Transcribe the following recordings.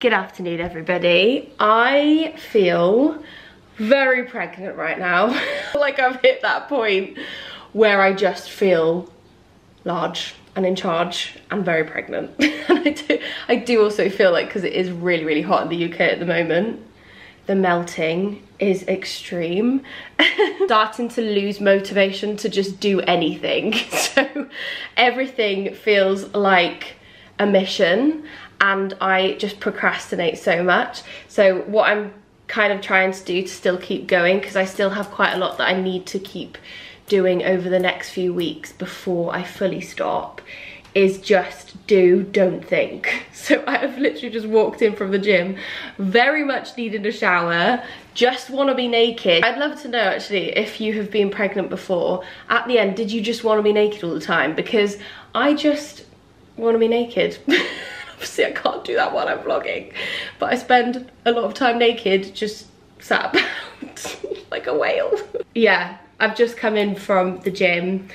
Good afternoon, everybody. I feel very pregnant right now. Like I've hit that point where I just feel large and in charge and very pregnant. And I do also feel like, because it is really, really hot in the UK at the moment, the melting is extreme. Starting to lose motivation to just do anything. So everything feels like a mission, and I just procrastinate so much. So what I'm kind of trying to do to still keep going, because I still have quite a lot that I need to keep doing over the next few weeks before I fully stop, is just do, don't think. So I have literally just walked in from the gym, very much needed a shower, just want to be naked. I'd love to know actually if you have been pregnant before. At the end, did you just want to be naked all the time? Because I just want to be naked. Obviously I can't do that while I'm vlogging, but I spend a lot of time naked, just sat about like a whale. Yeah, I've just come in from the gym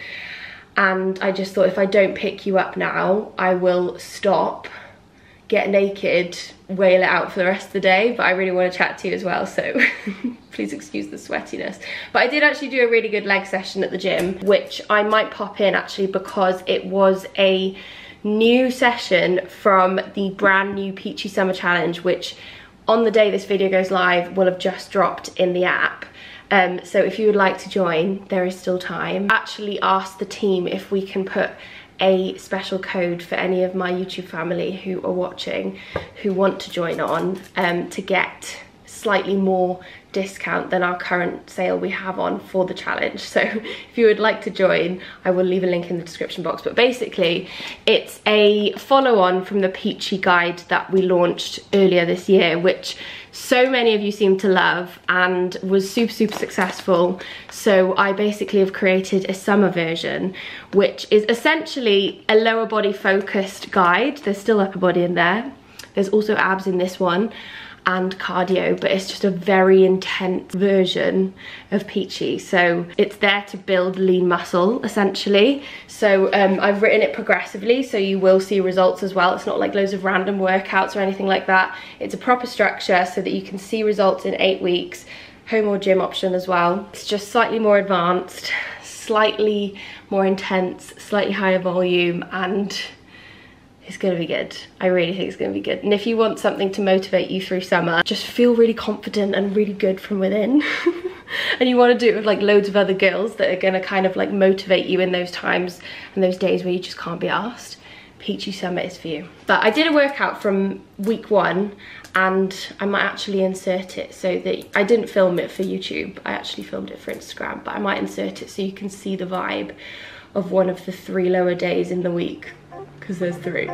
and I just thought, if I don't pick you up now, I will stop, get naked, wail it out for the rest of the day, but I really want to chat to you as well, so please excuse the sweatiness. But I did actually do a really good leg session at the gym, which I might pop in actually, because it was a new session from the brand new Peachy Summer Challenge, which on the day this video goes live will have just dropped in the app. So if you would like to join, there is still time. Actually asked the team if we can put a special code for any of my YouTube family who are watching, who want to join on, to get slightly more discount than our current sale we have on for the challenge. So if you would like to join, I will leave a link in the description box. But basically it's a follow-on from the Peachy guide that we launched earlier this year, which so many of you seem to love and was super successful. So I basically have created a summer version, which is essentially a lower body focused guide. There's still upper body in there, there's also abs in this one, and cardio, but it's just a very intense version of Peachy. So it's there to build lean muscle essentially. So I've written it progressively, so you will see results as well. It's not like loads of random workouts or anything like that. It's a proper structure so that you can see results in 8 weeks, home or gym option as well. It's just slightly more advanced, slightly more intense, slightly higher volume, and it's gonna be good. I really think it's gonna be good. And if you want something to motivate you through summer, just feel really confident and really good from within, and you wanna do it with like loads of other girls that are gonna kind of like motivate you in those times and those days where you just can't be arsed, Peachy Summer is for you. But I did a workout from week 1, and I might actually insert it, so that I didn't film it for YouTube, I actually filmed it for Instagram, but I might insert it so you can see the vibe of one of the 3 lower days in the week, because there's 3.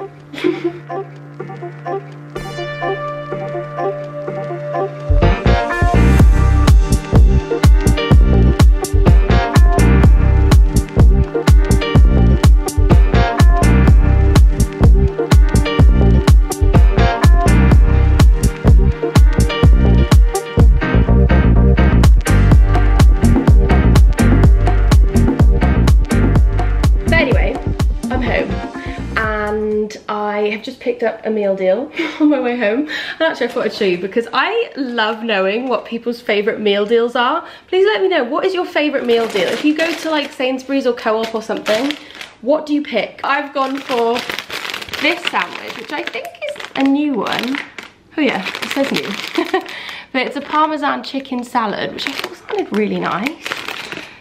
I have just picked up a meal deal on my way home, and actually I thought I'd show you, because I love knowing what people's favourite meal deals are. Please let me know, what is your favourite meal deal? If you go to like Sainsbury's or Co-op or something, what do you pick? I've gone for this sandwich, which I think is a new one. Oh yeah, it says new. But it's a parmesan chicken salad, which I thought sounded really nice.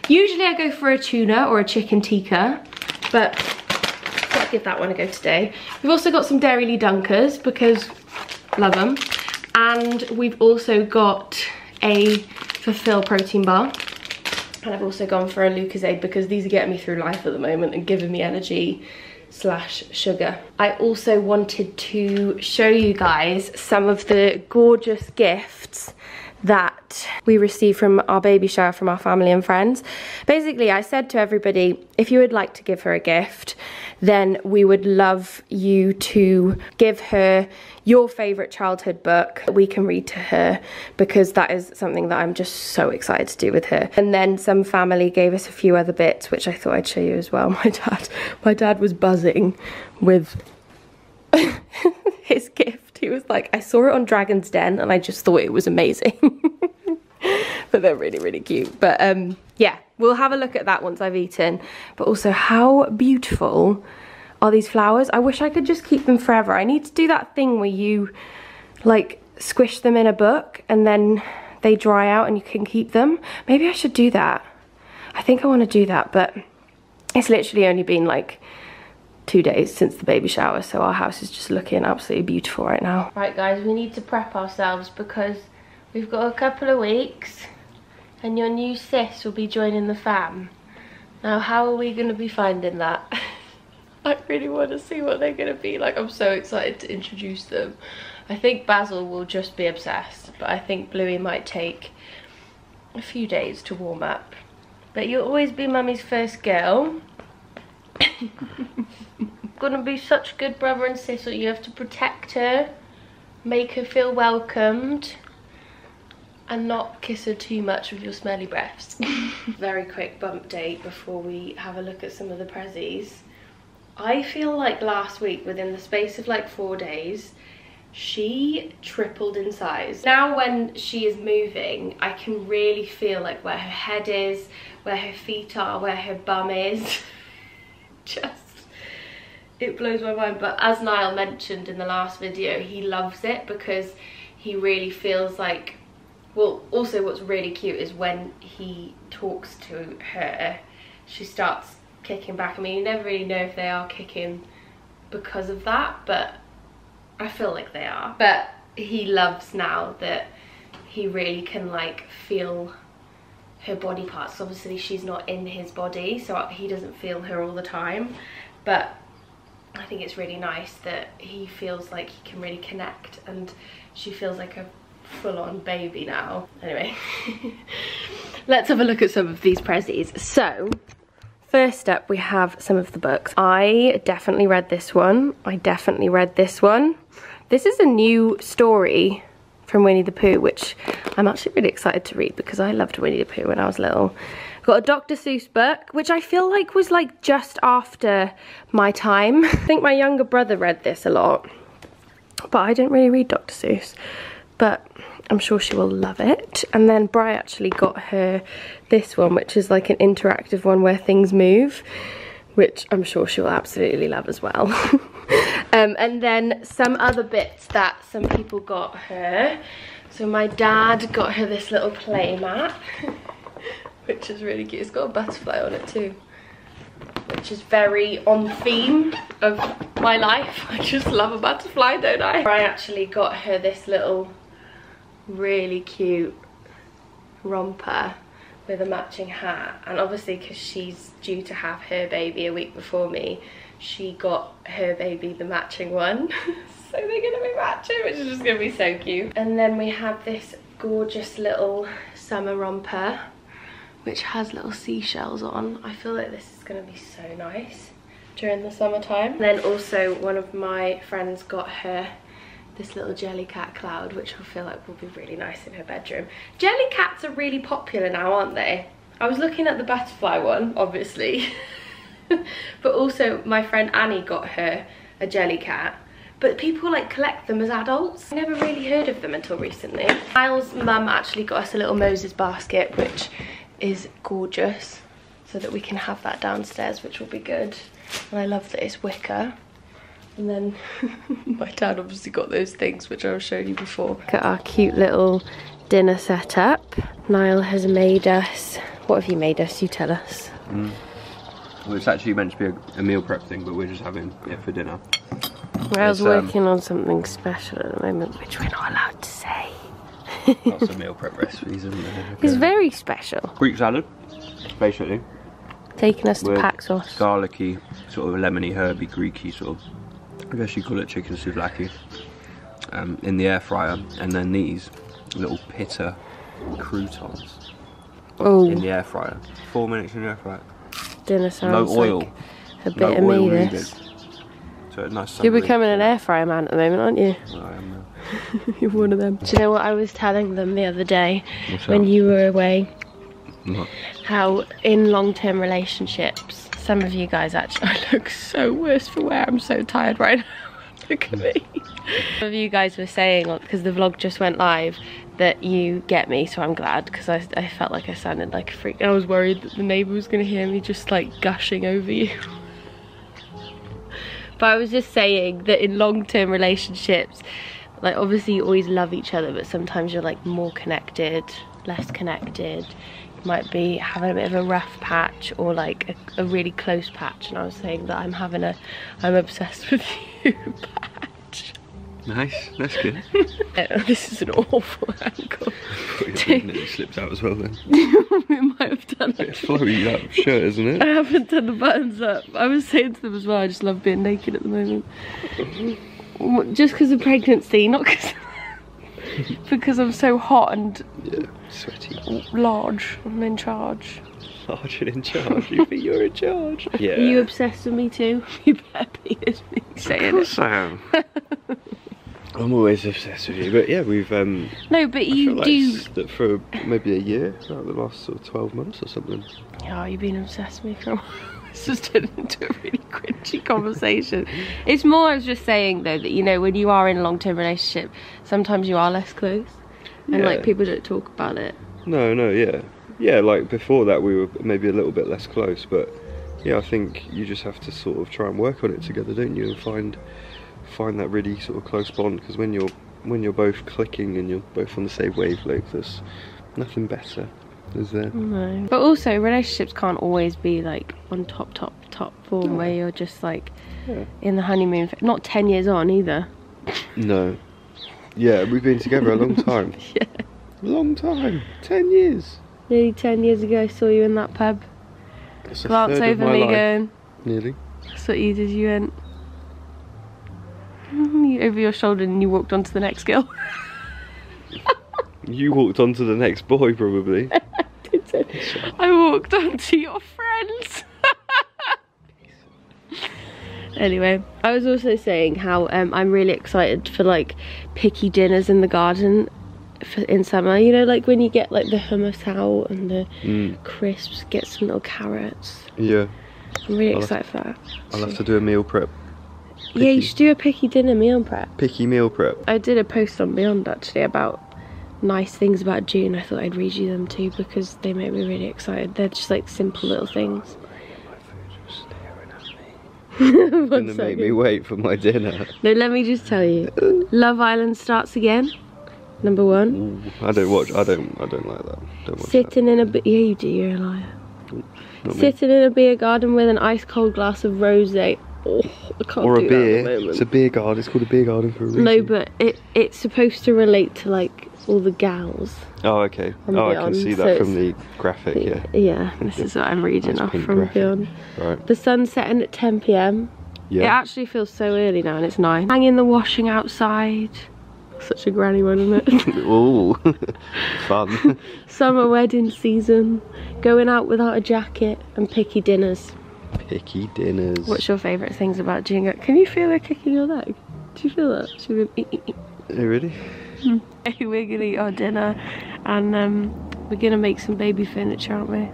Usually I go for a tuna or a chicken tikka, but give that one a go today. We've also got some Dairy Lee Dunkers, because love them, and we've also got a Fulfill protein bar, and I've also gone for a Lucozade, because these are getting me through life at the moment and giving me energy / sugar. I also wanted to show you guys some of the gorgeous gifts that we received from our baby shower from our family and friends. Basically, I said to everybody, if you would like to give her a gift, then we would love you to give her your favourite childhood book that we can read to her, because that is something that I'm just so excited to do with her. And then some family gave us a few other bits, which I thought I'd show you as well. My dad was buzzing with his gift. He was like, I saw it on Dragon's Den and I just thought it was amazing. But they're really, really cute. But yeah, we'll have a look at that once I've eaten. But also, how beautiful are these flowers? I wish I could just keep them forever. I need to do that thing where you like squish them in a book and then they dry out and you can keep them. Maybe I should do that. I think I want to do that, but it's literally only been like 2 days since the baby shower, so our house is just looking absolutely beautiful right now. Right guys, we need to prep ourselves because we've got a couple of weeks and your new sis will be joining the fam. Now how are we going to be finding that? I really want to see what they're going to be like. I'm so excited to introduce them. I think Basil will just be obsessed, but I think Bluey might take a few days to warm up. But you'll always be mummy's first girl. Gonna be such good brother and sis, that you have to protect her, make her feel welcomed, and not kiss her too much with your smelly breaths. Very quick bump date before we have a look at some of the prezzies. I feel like last week, within the space of like 4 days, she tripled in size. Now when she is moving, I can really feel like where her head is, where her feet are, where her bum is. Just, it blows my mind. But as Niall mentioned in the last video, he loves it because he really feels like, well, also what's really cute is when he talks to her, she starts kicking back. I mean, you never really know if they are kicking because of that, but I feel like they are. But he loves now that he really can like feel her body parts. Obviously she's not in his body, so he doesn't feel her all the time, but I think it's really nice that he feels like he can really connect and she feels like a full-on baby now. Anyway, let's have a look at some of these prezzies. So first up, we have some of the books. I definitely read this one. I definitely read this one. This is a new story from Winnie the Pooh, which I'm actually really excited to read because I loved Winnie the Pooh when I was little. Got a Dr. Seuss book, which I feel like was like just after my time. I think my younger brother read this a lot, but I didn't really read Dr. Seuss. But I'm sure she will love it. And then Bri actually got her this one, which is like an interactive one where things move, which I'm sure she will absolutely love as well. And then some other bits that some people got her. So my dad got her this little play mat, which is really cute. It's got a butterfly on it too, which is very on theme of my life. I just love a butterfly, don't I? Bri actually got her this little really cute romper with a matching hat, and obviously because she's due to have her baby a week before me, she got her baby the matching one. So they're gonna be matching, which is just gonna be so cute. And then we have this gorgeous little summer romper which has little seashells on. I feel like this is gonna be so nice during the summertime. And then also one of my friends got her this little Jelly Cat cloud, which I feel like will be really nice in her bedroom. Jelly cats are really popular now, aren't they? I was looking at the butterfly one, obviously. But also my friend Annie got her a Jelly Cat. But people like collect them as adults. I never really heard of them until recently. Niall's mum actually got us a little Moses basket, which is gorgeous, so that we can have that downstairs, which will be good. And I love that it's wicker. And then my dad obviously got those things which I was showing you before. Look at our cute little dinner setup. Niall has made us, what have you made us? You tell us. Well, it's actually meant to be a meal prep thing, but we're just having it for dinner. Niall's working on something special at the moment, which we're not allowed to say. Lots of meal prep recipes, isn't there? It's very special. Greek salad, basically. Taking us to Paxos. Garlicky, sort of lemony, herby, Greeky sort of. I guess you call it chicken souvlaki, in the air fryer, and then these little pita croutons in the air fryer. 4 minutes in the air fryer. Dinner sounds no oil, like a bit of me this. So nice. You're becoming an air fryer man at the moment, aren't you? Well, I am now. You're one of them. Do you know what I was telling them the other day when you were away? What? How in long-term relationships, some of you guys actually, I look so worse for wear, I'm so tired right now. look at me. Some of you guys were saying, because the vlog just went live, that you get me, so I'm glad, because I felt like I sounded like a freak. I was worried that the neighbour was going to hear me just like gushing over you. But I was just saying that in long-term relationships, like obviously you always love each other, but sometimes you're like more connected, less connected. You might be having a bit of a rough patch or like a really close patch. And I was saying that I'm having a, I'm obsessed with you patch. Nice, that's good. This is an awful angle. It slips out as well then. We might have done that. It's a flowy up shirt, isn't it? I haven't done the buttons up. I was saying to them as well, I just love being naked at the moment. Just because of pregnancy, not because because I'm so hot and yeah, sweaty. Large, I'm in charge. Large and in charge, you think you're in charge? Yeah. Are you obsessed with me too? You better be with me saying it. Of course I am. I'm always obsessed with you, but yeah, we've no, but you do that for maybe a year, like the last sort of 12 months or something. Yeah, you've been obsessed with me for a while. It's just turned into a really cringy conversation. It's more, I was just saying though, that you know, when you are in a long-term relationship, sometimes you are less close, and yeah, like people don't talk about it. No, no, yeah. Yeah, like before that we were maybe a little bit less close, but yeah, I think you just have to sort of try and work on it together, don't you? And find that really sort of close bond, because when you're both clicking and you're both on the same wavelength, there's nothing better. Is there? No. But also, relationships can't always be like on top form, no, where you're just like, yeah, in the honeymoon. Not 10 years on either. No. Yeah, we've been together a long time. Yeah. Long time. 10 years. Nearly 10 years ago, I saw you in that pub. That's glance over me life, going. Nearly. That's what you did. You went over your shoulder and you walked onto the next girl. You walked onto the next boy, probably. I walked onto your friends. Anyway, I was also saying how I'm really excited for like picky dinners in the garden in summer. You know, like when you get like the hummus out and the crisps, get some little carrots. Yeah. I'm really excited for that. I'll have to do a meal prep. Picky. Yeah, you should do a picky dinner meal prep. Picky meal prep. I did a post on Beyond actually about nice things about June. I thought I'd read you them too because they make me really excited. They're just like simple little things. It's gonna make me wait for my dinner. No, let me just tell you. Love Island starts again. Number 1. Ooh, I don't like that. Don't watch sitting that. Yeah, you do. You're a liar. Not sitting me in a beer garden with an ice cold glass of rosé. Oh, I can't or do a beer. That at the moment. It's a beer garden. It's called a beer garden for a reason. No, but it's supposed to relate to like all the gals. Oh, okay. Oh, I can see that from the graphic, yeah. Yeah, this is what I'm reading off from Beyond. Right. The sun's setting at 10 PM. Yeah. It actually feels so early now and it's 9. Hanging the washing outside. Such a granny one, isn't it? Ooh. Fun. Summer wedding season. Going out without a jacket and picky dinners. Picky dinners. What's your favourite things about June? Can you feel her kicking your leg? Do you feel that? She went, hey, really? We're gonna eat our dinner and we're gonna make some baby furniture, aren't we?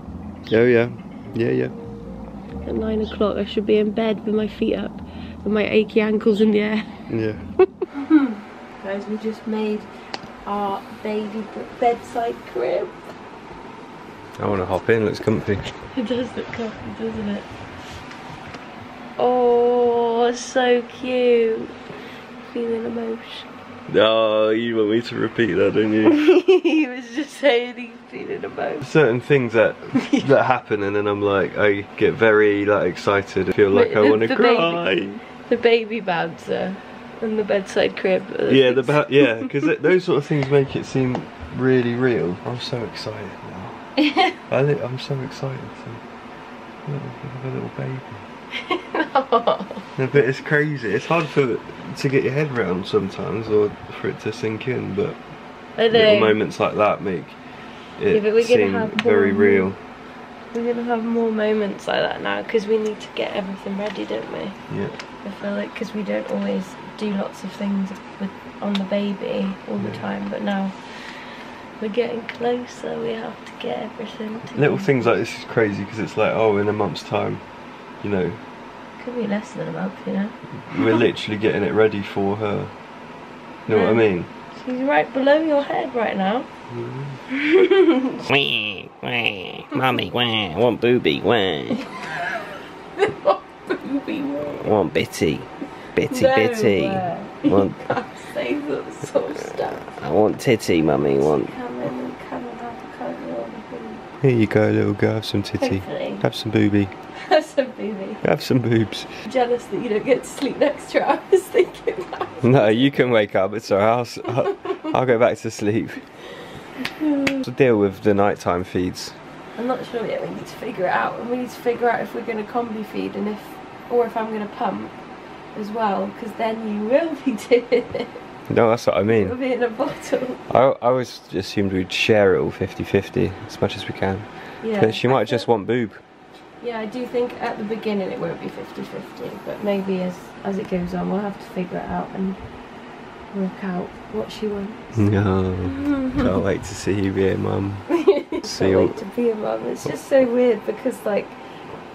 Oh yeah, yeah, yeah. At 9 o'clock I should be in bed with my feet up and my achy ankles in the air. Yeah. Guys, we just made our baby bedside crib. I wanna hop in, looks comfy. It does look comfy, doesn't it? Oh, so cute. Feeling emotion. Oh, you want me to repeat that, don't you? He was just saying he's feeling about certain things that happen, and then I'm like, I get very like excited. I feel like I want to cry. The baby bouncer and the bedside crib. Yeah, yeah, because those sort of things make it seem really real. I'm so excited now. I'm so excited to have a little baby. No. No, but it's crazy. It's hard to get your head round sometimes, or for it to sink in. But little moments like that make it seem very real. We're gonna have more moments like that now because we need to get everything ready, don't we? Yeah. I feel like because we don't always do lots of things on the baby all the time, but now we're getting closer. We have to get everything together. Little things like this is crazy because it's like, oh, in a month's time, you know. could be less than a month, you know. We're literally getting it ready for her. You know what I mean? She's right below your head right now. Wah, wah, mummy, wah, want booby, wah. Want bitty, bitty, no, bitty. Want... You can't say that sort of stuff. I want titty, mummy. Want. Here you go, little girl. Have some titty. Hopefully. Have some booby. Have some booby. Have some boobs. I'm jealous that you don't get to sleep next to her. I was thinking that. No, you can wake up. It's alright. I'll go back to sleep. To deal with the nighttime feeds. I'm not sure yet. We need to figure it out. We need to figure out if we're going to combi feed and if, or if I'm going to pump as well, because then you will be doing it. No, that's what I mean. It'll be in a bottle. I always assumed we'd share it all 50-50 as much as we can. Yeah. But she might just want boob. Yeah, I do think at the beginning it won't be 50-50, but maybe as it goes on we'll have to figure it out and work out what she wants. No, can't wait to see you be a mum. Can't wait to be a mum. It's just so weird because, like,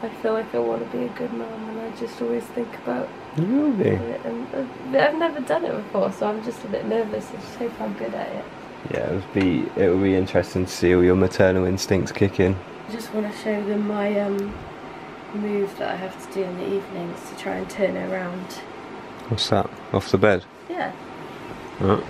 I feel like I want to be a good mum and I just always think about it. And I've never done it before, so I'm just a bit nervous. I just hope I'm good at it. Yeah, it would be interesting to see all your maternal instincts kick in. I just want to show them my move that I have to do in the evenings to try and turn it around. What's that? Off the bed? Yeah. Oh,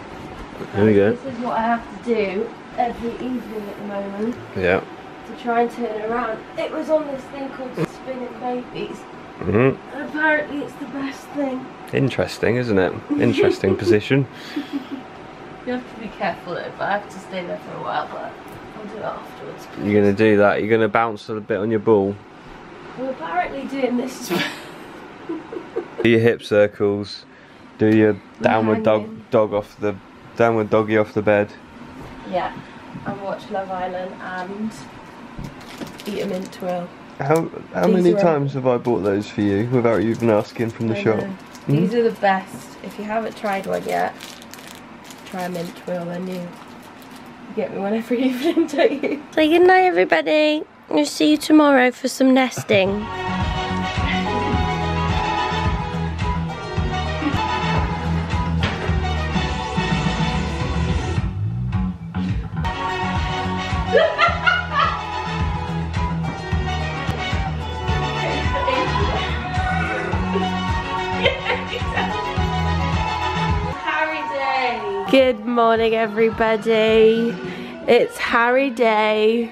there we go. This is what I have to do every evening at the moment. Yeah. To try and turn it around. It was on this thing called spinning babies. Mm-hmm. And apparently it's the best thing. Interesting, isn't it? Interesting position. You have to be careful though, but I have to stay there for a while, but I'll do it afterwards. Please. You're going to do that? You're going to bounce a bit on your ball? We're apparently doing this as well. Do your hip circles. Do your downward doggy off the bed. Yeah. And watch Love Island and eat a mint twirl. How many times have I bought those for you without you even asking from the shop? These are the best. If you haven't tried one yet, try a mint twirl. They're new. You get me one every evening, don't you? So good night, everybody. We'll see you tomorrow for some nesting. Good morning, everybody. It's Harry Day.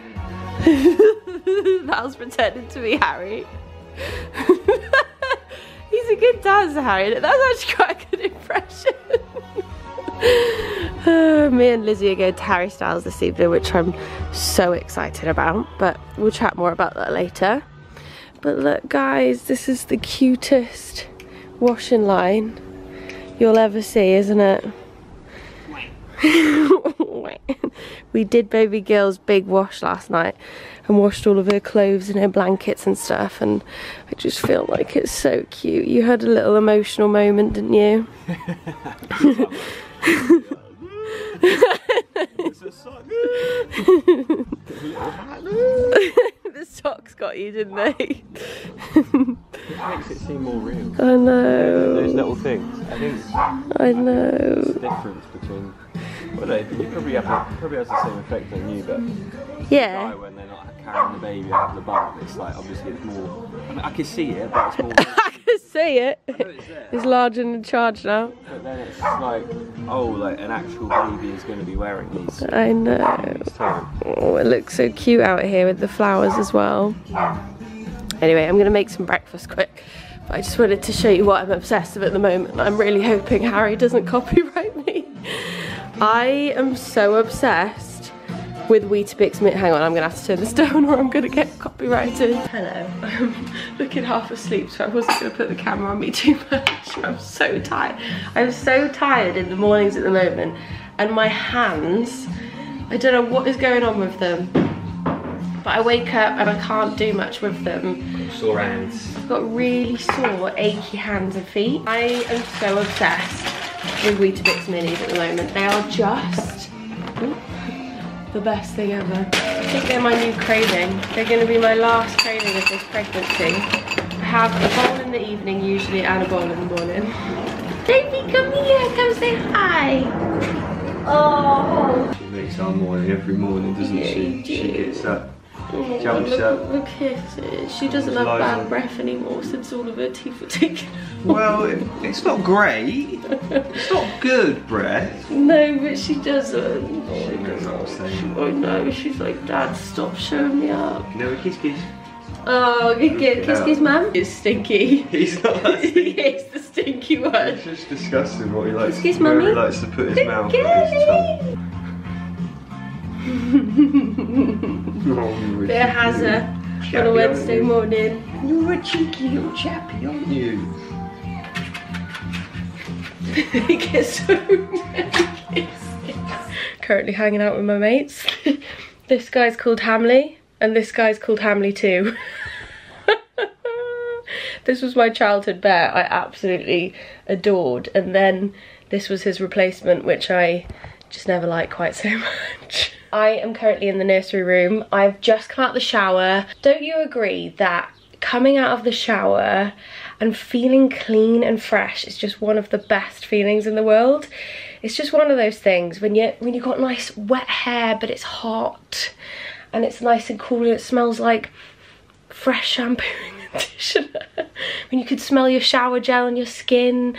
That was pretending to be Harry. He's a good dancer, Harry. That's actually quite a good impression. Me and Lizzie are going to Harry Styles this evening, which I'm so excited about. But we'll chat more about that later. But look, guys, this is the cutest washing line you'll ever see, isn't it? We did baby girl's big wash last night and washed all of her clothes and her blankets and stuff, and I just feel like it's so cute. You had a little emotional moment, didn't you? The socks got you, didn't they? It makes it seem more real. I know. Those little things. I know. It's the difference between. Well, no, it probably has the same effect on you, but yeah. When they're not carrying the baby out of the bump, it's like obviously it's more. I can see it, but it's more. I can see it. It's large and in charge now. But then it's like, oh, like an actual baby is going to be wearing these. I know. Oh, it looks so cute out here with the flowers as well. Anyway, I'm going to make some breakfast quick. But I just wanted to show you what I'm obsessed with at the moment. I'm really hoping Harry doesn't copyright me. I am so obsessed with Weetabix mint. Hang on, I'm gonna have to turn this down or I'm gonna get copyrighted. Hello, I'm looking half asleep, so I wasn't gonna put the camera on me too much. I'm so tired. I'm so tired in the mornings at the moment. And my hands, I don't know what is going on with them. But I wake up and I can't do much with them. Sore hands. I've got really sore, achy hands and feet. I am so obsessed with Weetabix minis at the moment. They are just the best thing ever. I think they're my new craving. They're going to be my last craving of this pregnancy. I have a bowl in the evening usually and a bowl in the morning. Baby, come here, come say hi. Oh. She makes our morning every morning, doesn't she? She gets up, jumps up. Look at it. She doesn't have bad breath anymore since all of her teeth were taken. Well, it's not great. It's not good breath. No, but she doesn't. She knows what I'm saying. Oh no, she's like, Dad, stop showing me up. No, kiss, kiss. Oh, good, good. Kiss, kiss, Mum. It's stinky. He's not that stinky. He's the stinky one. It's just disgusting what he likes. Kiss, kiss, Mummy. He likes to put his mouth on his tongue. There has her on a Wednesday morning. You're a cheeky little chappy, aren't you? He gets so many kisses. Currently hanging out with my mates. This guy's called Hamley. And this guy's called Hamley too. This was my childhood bear I absolutely adored. And then this was his replacement, which I just never liked quite so much. I am currently in the nursery room. I've just come out of the shower. Don't you agree that coming out of the shower and feeling clean and fresh is just one of the best feelings in the world? It's just one of those things when you've got nice wet hair, but it's hot. And it's nice and cool and it smells like fresh shampoo and conditioner. When you could smell your shower gel on your skin,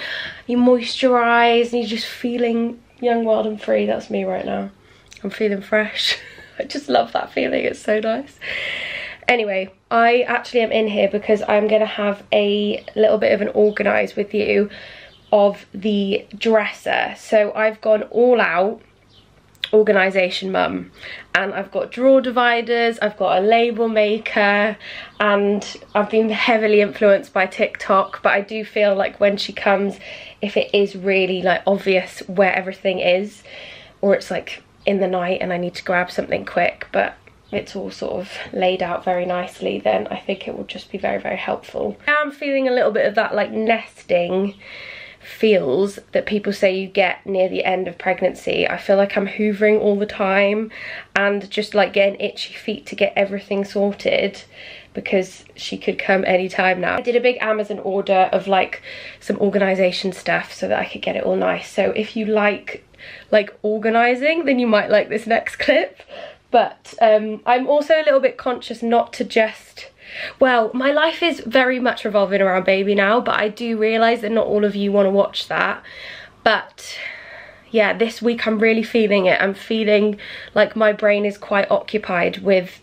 you moisturise, and you're just feeling young, wild and free. That's me right now. I'm feeling fresh. I just love that feeling. It's so nice. Anyway, I actually am in here because I'm going to have a little bit of an organise with you of the dresser. So I've gone all out. Organisation mum, and I've got drawer dividers, I've got a label maker, and I've been heavily influenced by TikTok, but I do feel like when she comes, if it is really like obvious where everything is, or it's like in the night and I need to grab something quick but it's all sort of laid out very nicely, then I think it will just be very, very helpful. I'm feeling a little bit of that like nesting feels that people say you get near the end of pregnancy. I feel like I'm hoovering all the time and just like getting itchy feet to get everything sorted because she could come anytime now. I did a big Amazon order of like some organisation stuff so that I could get it all nice. So if you like organising, then you might like this next clip. But I'm also a little bit conscious not to just... Well, my life is very much revolving around baby now, but I do realise that not all of you want to watch that. But yeah, this week I'm really feeling it. I'm feeling like my brain is quite occupied with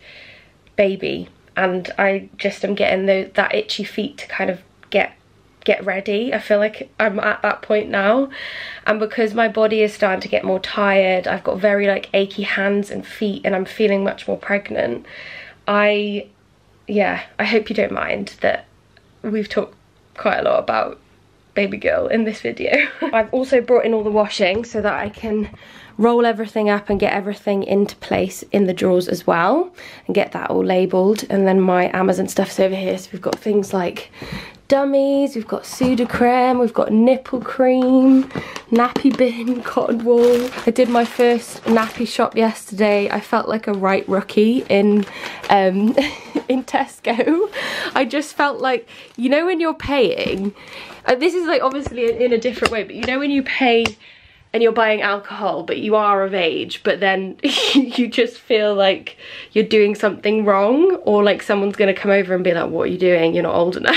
baby, and I just am getting that itchy feet to kind of get ready. I feel like I'm at that point now, and because my body is starting to get more tired, I've got very like achy hands and feet, and I'm feeling much more pregnant. Yeah, I hope you don't mind that we've talked quite a lot about baby girl in this video. I've also brought in all the washing so that I can roll everything up and get everything into place in the drawers as well and get that all labelled. And then my Amazon stuff's over here, so we've got things like dummies, we've got Sudocreme, we've got nipple cream, nappy bin, cotton wool. I did my first nappy shop yesterday. I felt like a right rookie in in Tesco. I just felt like, you know when you're paying, this is like obviously in a different way, but you know when you pay and you're buying alcohol but you are of age, but then you just feel like you're doing something wrong, or like someone's gonna come over and be like, what are you doing, you're not old enough.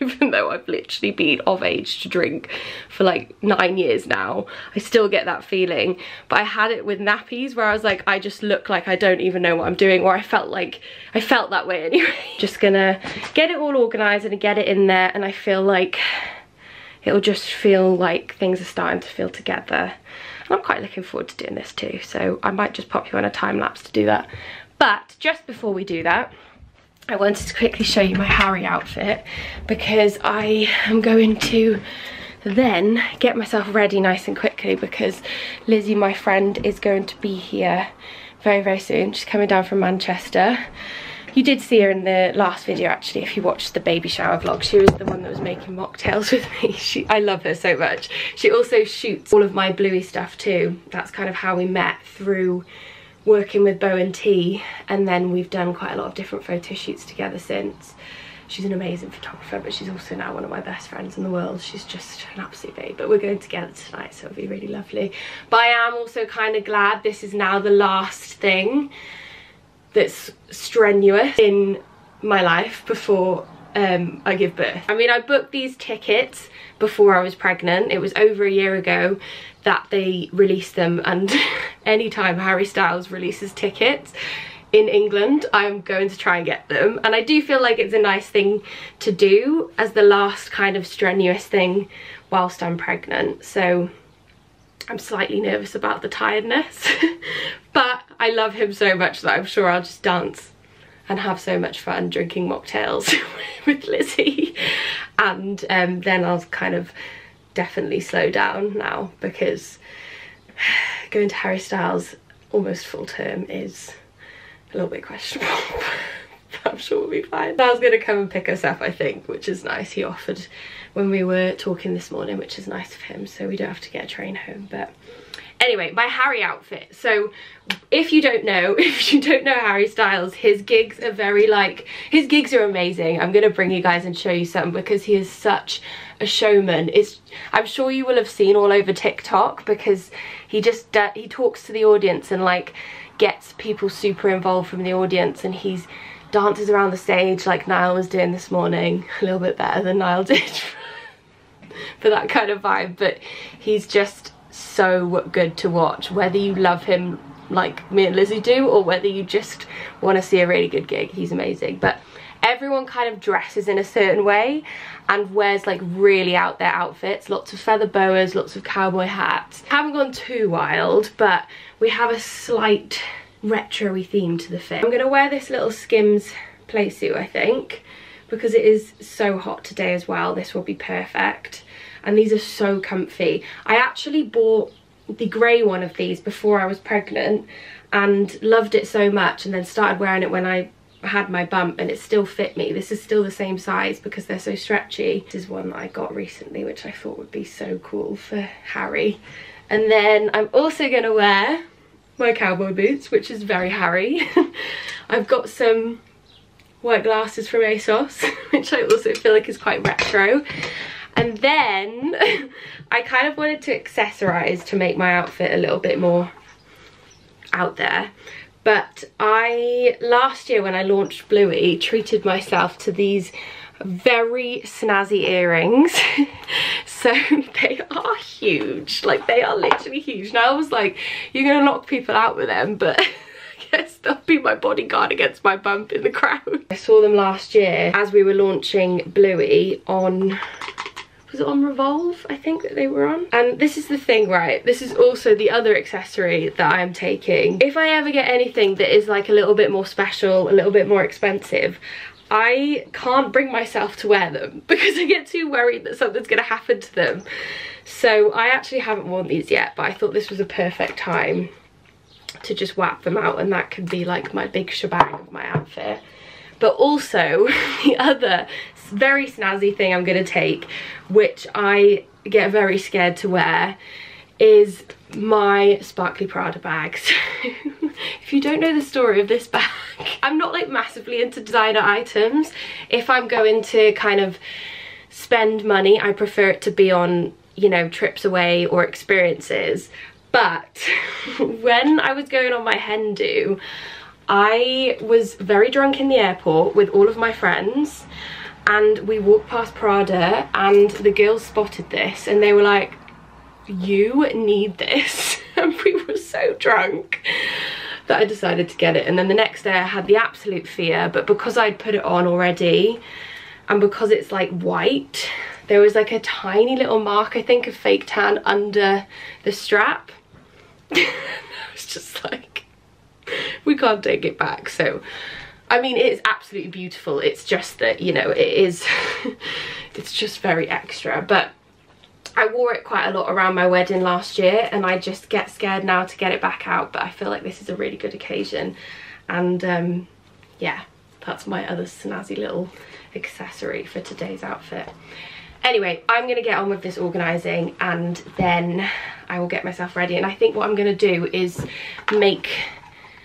Even though I've literally been of age to drink for like 9 years now, I still get that feeling. But I had it with nappies where I was like, I just look like I don't even know what I'm doing, or I felt that way anyway. Just gonna get it all organised and get it in there, and I feel like it'll just feel like things are starting to feel together. And I'm quite looking forward to doing this too, so I might just pop you on a time lapse to do that. But just before we do that, I wanted to quickly show you my Harry outfit, because I am going to then get myself ready nice and quickly, because Lizzie, my friend, is going to be here very, very soon. She's coming down from Manchester. You did see her in the last video, actually, if you watched the baby shower vlog. She was the one that was making mocktails with me. I love her so much. She also shoots all of my Bluey stuff too. That's kind of how we met, through working with Bow and T, and then we've done quite a lot of different photo shoots together since. She's an amazing photographer, but she's also now one of my best friends in the world. She's just an absolute babe. But we're going together tonight, so it'll be really lovely. But I am also kind of glad this is now the last thing that's strenuous in my life before I give birth. I mean, I booked these tickets before I was pregnant. It was over a year ago that they released them, and anytime Harry Styles releases tickets in England, I'm going to try and get them. And I do feel like it's a nice thing to do as the last kind of strenuous thing whilst I'm pregnant. So I'm slightly nervous about the tiredness, but I love him so much that I'm sure I'll just dance and have so much fun drinking mocktails with Lizzie. And then I'll kind of definitely slow down now, because going to Harry Styles almost full term is a little bit questionable. I'm sure we'll be fine. Sal's gonna come and pick us up, I think, which is nice. He offered when we were talking this morning, which is nice of him, so we don't have to get a train home. But anyway, my Harry outfit. So if you don't know Harry Styles, his gigs are very like, his gigs are amazing. I'm gonna bring you guys and show you some, because he is such a showman. I'm sure you will have seen all over TikTok, because he talks to the audience and like gets people super involved from the audience, and he's dances around the stage like Niall was doing this morning, a little bit better than Niall did for that kind of vibe. But he's just so good to watch, whether you love him like me and Lizzie do, or whether you just want to see a really good gig. He's amazing. But everyone kind of dresses in a certain way and wears like really out there outfits, lots of feather boas, lots of cowboy hats. Haven't gone too wild, but we have a slight retro-y theme to the fit. I'm gonna wear this little Skims playsuit, I think, because it is so hot today as well. This will be perfect. And these are so comfy. I actually bought the grey one of these before I was pregnant and loved it so much, and then started wearing it when I had my bump, and it still fit me. This is still the same size because they're so stretchy. This is one that I got recently, which I thought would be so cool for Harry. And then I'm also gonna wear my cowboy boots, which is very Harry. I've got some white glasses from ASOS, which I also feel like is quite retro. And then I kind of wanted to accessorize to make my outfit a little bit more out there. But last year when I launched Bluey, treated myself to these very snazzy earrings. So they are huge, like they are literally huge. Now I was like, you're gonna knock people out with them, but I guess they'll be my bodyguard against my bump in the crowd. I saw them last year as we were launching Bluey on, was it on Revolve? I think that they were on. And this is the thing, right? This is also the other accessory that I'm taking. If I ever get anything that is like a little bit more special, a little bit more expensive, I can't bring myself to wear them because I get too worried that something's gonna happen to them. So I actually haven't worn these yet, but I thought this was a perfect time to just whap them out, and that could be like my big shebang of my outfit. But also the other very snazzy thing I'm gonna take, which I get very scared to wear, is my sparkly Prada bag. So if you don't know the story of this bag, I'm not like massively into designer items. If I'm going to kind of spend money, I prefer it to be on, you know, trips away or experiences. But when I was going on my hen do, I was very drunk in the airport with all of my friends, and we walked past Prada, and the girls spotted this and they were like, you need this. And we were so drunk that I decided to get it. And then the next day I had the absolute fear, but because I'd put it on already and because it's like white, there was like a tiny little mark, I think, of fake tan under the strap. I was just like, we can't take it back. So I mean, it is absolutely beautiful. It's just that, you know, it is it's just very extra. But I wore it quite a lot around my wedding last year, and I just get scared now to get it back out, but I feel like this is a really good occasion. And yeah, that's my other snazzy little accessory for today's outfit. Anyway, I'm gonna get on with this organising, and then I will get myself ready. And I think what I'm gonna do is make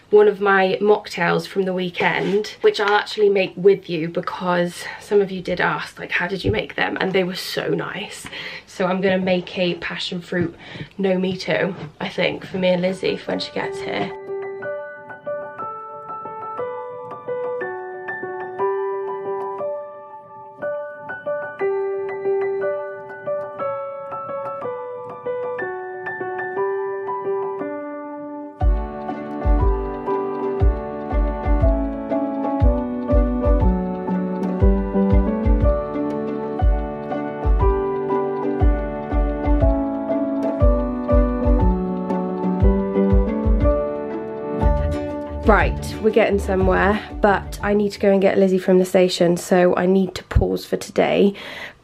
one of my mocktails from the weekend, which I'll actually make with you because some of you did ask, like, how did you make them? And they were so nice. So I'm gonna make a passion fruit no me too, I think, for me and Lizzie for when she gets here. Right, we're getting somewhere, but I need to go and get Lizzie from the station, so I need to pause for today.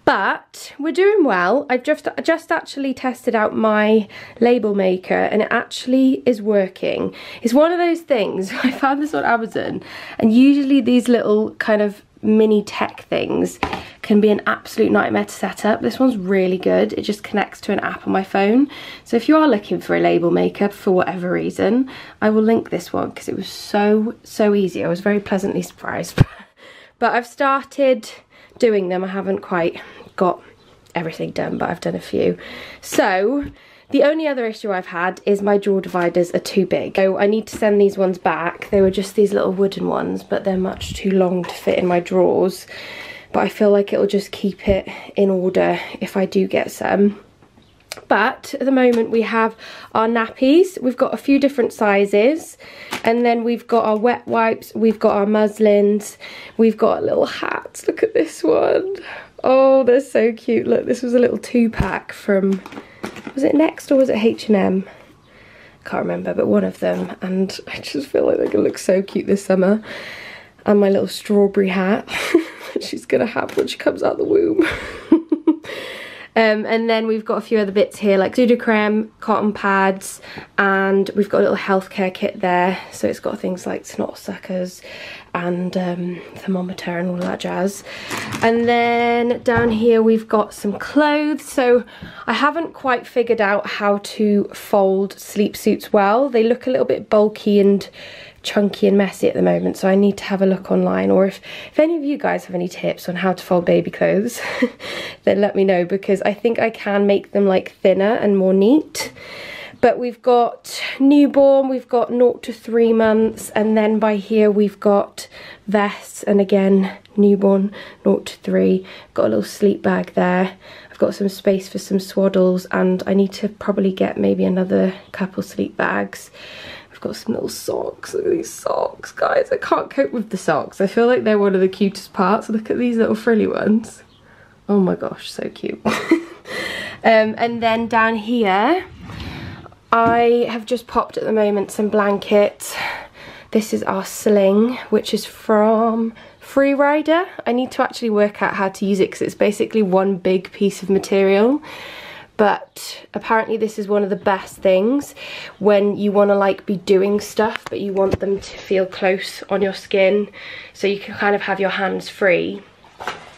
But we're doing well. I've just actually tested out my label maker and it actually is working. It's one of those things, I found this on Amazon, and usually these little kind of mini tech things can be an absolute nightmare to set up. This one's really good. It just connects to an app on my phone. So if you are looking for a label maker for whatever reason, I will link this one because it was so easy. I was very pleasantly surprised. But I've started doing them. I haven't quite got everything done, but I've done a few. So the only other issue I've had is my drawer dividers are too big. So I need to send these ones back. They were just these little wooden ones, but they're much too long to fit in my drawers. But I feel like it'll just keep it in order if I do get some. But at the moment we have our nappies, we've got a few different sizes, and then we've got our wet wipes, we've got our muslins, we've got little hats. Look at this one. Oh, they're so cute. Look, this was a little 2-pack from, was it Next or was it H&M? Can't remember, but one of them, and I just feel like they're gonna look so cute this summer. And my little strawberry hat that she's gonna have when she comes out the womb. And then we've got a few other bits here like Sudocreme, cotton pads, and we've got a little healthcare kit there. So it's got things like snot suckers and thermometer and all that jazz. And then down here we've got some clothes. So I haven't quite figured out how to fold sleep suits well. They look a little bit bulky and chunky and messy at the moment, so I need to have a look online, or if any of you guys have any tips on how to fold baby clothes then let me know, because I think I can make them like thinner and more neat. But we've got newborn, we've got 0 to 3 months, and then by here we've got vests, and again newborn 0 to 3. Got a little sleep bag there. I've got some space for some swaddles, and I need to probably get maybe another couple sleep bags. Got some little socks. Look at these socks, guys. I can't cope with the socks. I feel like they're one of the cutest parts. Look at these little frilly ones. Oh my gosh, so cute. And then down here I have just popped at the moment some blankets. This is our sling, which is from Freerider. I need to actually work out how to use it because it's basically one big piece of material. But apparently this is one of the best things when you want to like be doing stuff but you want them to feel close on your skin, so you can kind of have your hands free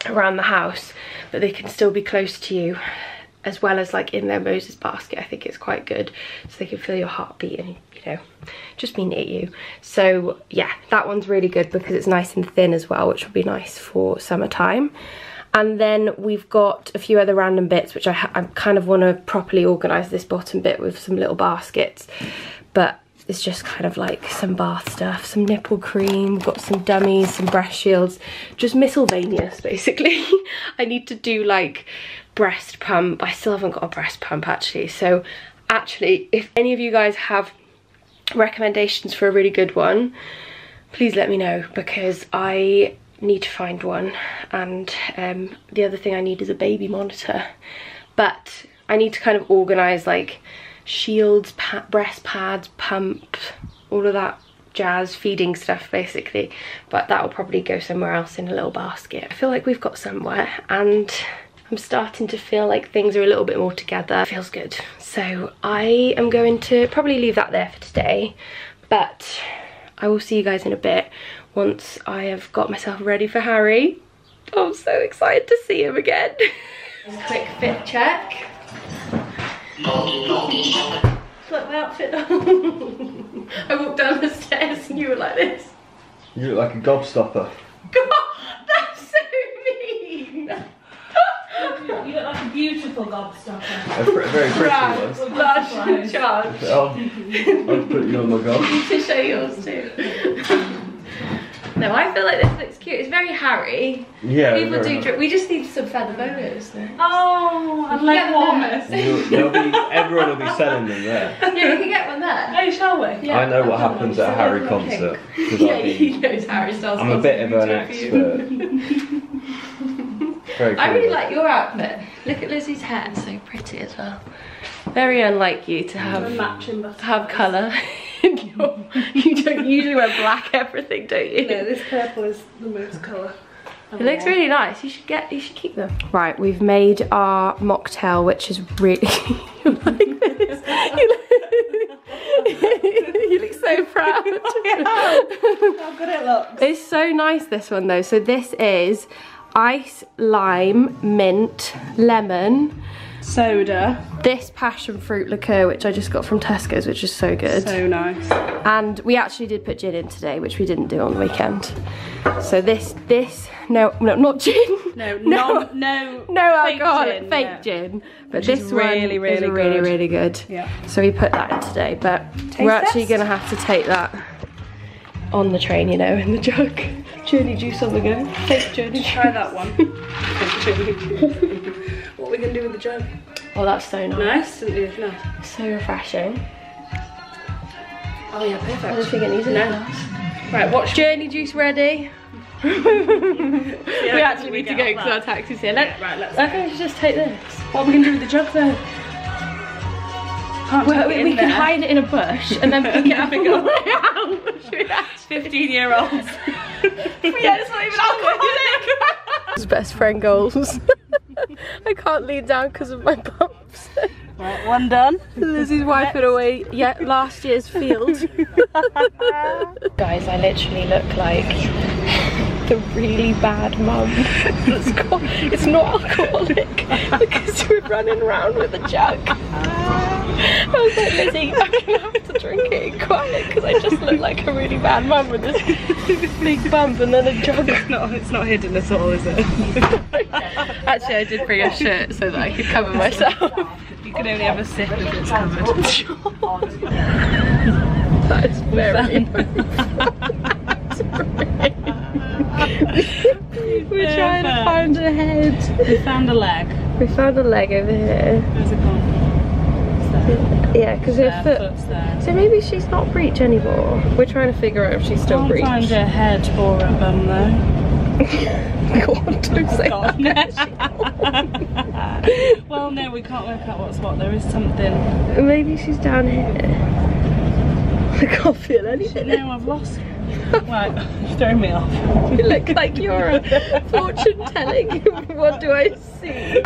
around the house but they can still be close to you, as well as like in their Moses basket. I think it's quite good, so they can feel your heartbeat and, you know, just be near you. So yeah, that one's really good because it's nice and thin as well, which will be nice for summertime. And then we've got a few other random bits, which I kind of want to properly organise this bottom bit with some little baskets. But it's just kind of like some bath stuff, some nipple cream, we've got some dummies, some breast shields, just miscellaneous basically. I need to do like breast pump. I still haven't got a breast pump actually. So actually, if any of you guys have recommendations for a really good one, please let me know, because I need to find one. And the other thing I need is a baby monitor, but I need to kind of organise like shields, breast pads, pump, all of that jazz, feeding stuff basically, but that will probably go somewhere else in a little basket. I feel like we've got somewhere, and I'm starting to feel like things are a little bit more together. It feels good. So I am going to probably leave that there for today, but I will see you guys in a bit once I have got myself ready for Harry. I'm so excited to see him again. Quick fit check. Put my outfit on. I walked down the stairs you were like this. You look like a gobstopper. God, that's so mean. You look like a beautiful gobstopper. A very pretty one. Large charge. I'll put you on my gob. You need to show yours too. No, I feel like this looks cute. It's very Harry. Yeah. People do drip. We just need some feather boas next. Oh, I'd like warmers. Everyone will be selling them there. Yeah, we can get one there. Oh, shall we? Yeah, I know what happens at a Harry concert. Yeah, he knows Harry Styles. I'm a bit of an expert. Very cool. I really like your outfit. Look at Lizzie's hair. It's so pretty as well. Very unlike you to have colour. You don't usually wear black everything, don't you? No, this purple is the most colour. It looks really nice. You should keep them. Right, we've made our mocktail, which is really like this. You look so proud. How good it looks. It's so nice, this one though. So this is ice, lime, mint, lemon, soda, this passion fruit liqueur, which I just got from Tesco's, which is so good, so nice. And we actually did put gin in today, which we didn't do on the weekend. So this no, not gin, no fake alcoholic gin, fake gin, but which this really, one is really, really good. Yeah. So we put that in today, but we're actually gonna have to take that on the train, you know, in the jug. Journey juice on the go. Fake journey juice. Try that one. What are we going to do with the jug? Oh, that's so nice. Nice, isn't it? So refreshing. Oh yeah, perfect. I don't think it needs enough. Right, watch journey juice ready. We actually need to go because our taxi's here. I think we should just take this. What are we going to do with the jug though? We can hide it in a bush and then pick it up and go out. 15-year-olds. Yeah, it's not even alcoholic. His best friend goals. I can't lean down because of my bumps. Right, one done. Lizzie's wiping away last year's field. Guys, I literally look like the really bad mum. It's not alcoholic because we're running around with a jug. I was like, Lizzie, I'm gonna have to drink it in quiet because I just look like a really bad mum with this big bump and then a jug. It's not hidden at all, is it? Actually, I did bring a shirt so that I could cover myself. You can only have a sip if it's covered. That is very We're trying to find a head. We found a leg. We found a leg over here. Where's it gone? Yeah, because her foot's there. So maybe she's not breech anymore. We're trying to figure out if she's still breech. Can't find her head or her bum though. God, don't say that. Well, no, we can't work out what spot. There is something. Maybe she's down here. I can't feel anything. No, I've lost. Right, you're throwing me off. You look like you're a fortune telling. What do I see?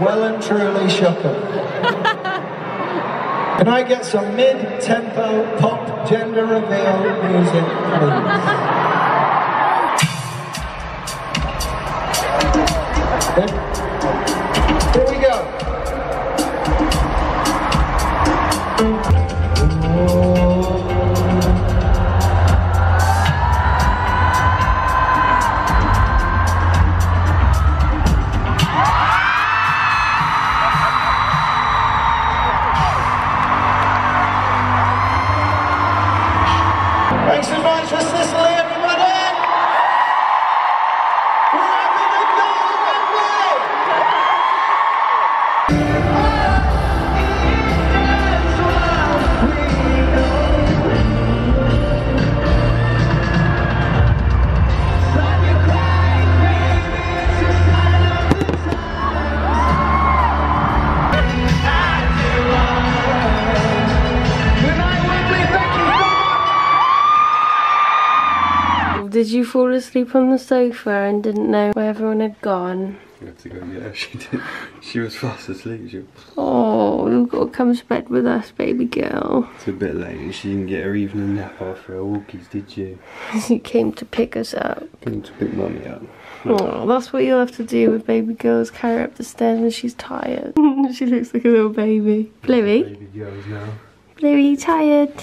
Well and truly shocker. Can I get some mid-tempo pop gender reveal music, please? Here we go. Did you fall asleep on the sofa and didn't know where everyone had gone? You had to go, yeah, she did. She was fast asleep. Oh, you've got to come to bed with us, baby girl. It's a bit late. She didn't get her evening nap after her walkies, did you? You came to pick us up. Came to pick mummy up. Oh, that's what you'll have to do with baby girls, carry her up the stairs when she's tired. She looks like a little baby. Bluey? Baby girls now. Bluey, tired?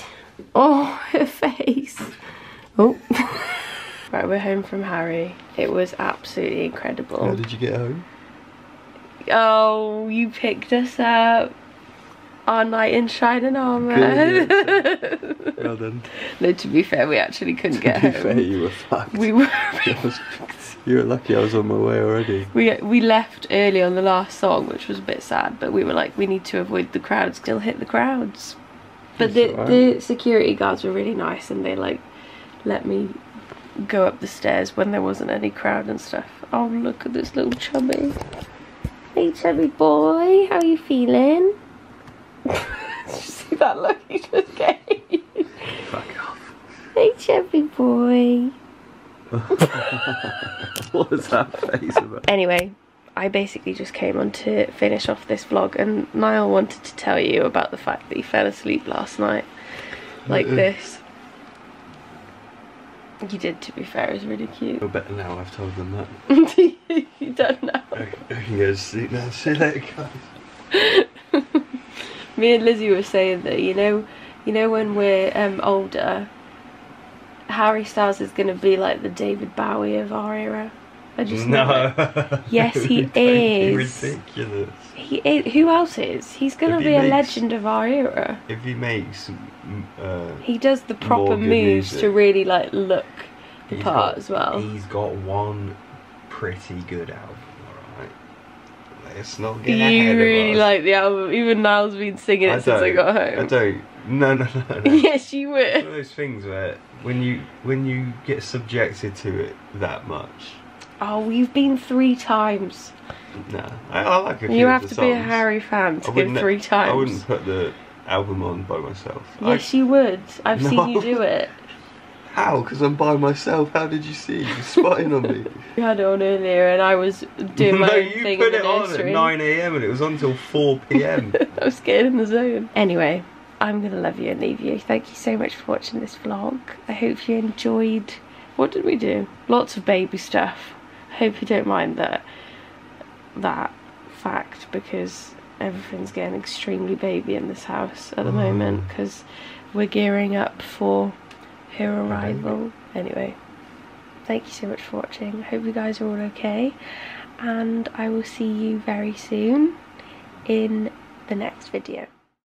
Oh, her face. Oh. Right, we're home from Harry. It was absolutely incredible. How did you get home? Oh, you picked us up. Our knight in shining armour. Good, well done. No, to be fair, we actually couldn't get home. To be fair, you were fucked. We were fucked. You were lucky I was on my way already. We left early on the last song, which was a bit sad, but we were like, we need to avoid the crowds, still hit the crowds. But the security guards were really nice, and they like let me go up the stairs when there wasn't any crowd and stuff. Oh, look at this little chubby. Hey, chubby boy, how are you feeling? Did you see that look he just gave? Fuck off. Hey, chubby boy. What was that face about? Anyway, I basically just came on to finish off this vlog, and Niall wanted to tell you about the fact that he fell asleep last night. Like this. You did, to be fair, it was really cute. I feel better now I've told them that. You don't know. I can go to sleep now. See you later, guys. Me and Lizzie were saying that, you know when we're older, Harry Styles is going to be like the David Bowie of our era. I just know. Yes, he is. Ridiculous. He is. Who else is? He's going to be a legend of our era. If he makes... he does the proper moves music to really like look the part as well. He's got one pretty good album, alright? Let's not get ahead of us. You really like the album. Even Niall's been singing it since I got home. I don't. No. Yes, you were. It's one of those things where when you get subjected to it that much. Oh, you've been 3 times. Nah, I like a few. You have to be a Harry fan to go 3 times. I wouldn't put the album on by myself. Yes, you would. I've seen you do it. How? Because I'm by myself. How did you see? You're spying on me. You had it on earlier and I was doing my own thing. No, you put it on at 9 AM and it was on till 4 PM. I was getting in the zone. Anyway, I'm going to love you and leave you. Thank you so much for watching this vlog. I hope you enjoyed. What did we do? Lots of baby stuff. I hope you don't mind that fact, because everything's getting extremely baby in this house at the moment, because we're gearing up for her arrival. Anyway, thank you so much for watching. I hope you guys are all okay, and I will see you very soon in the next video.